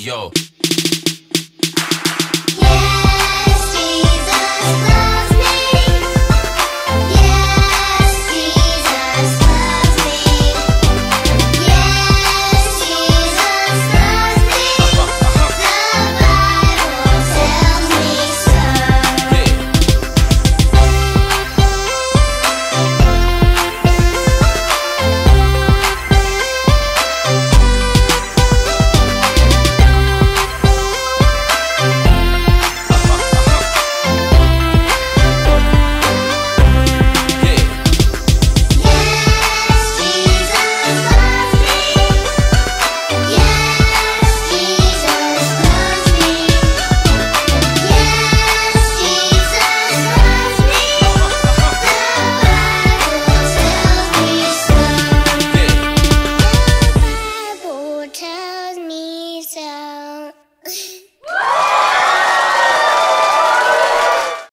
Yo.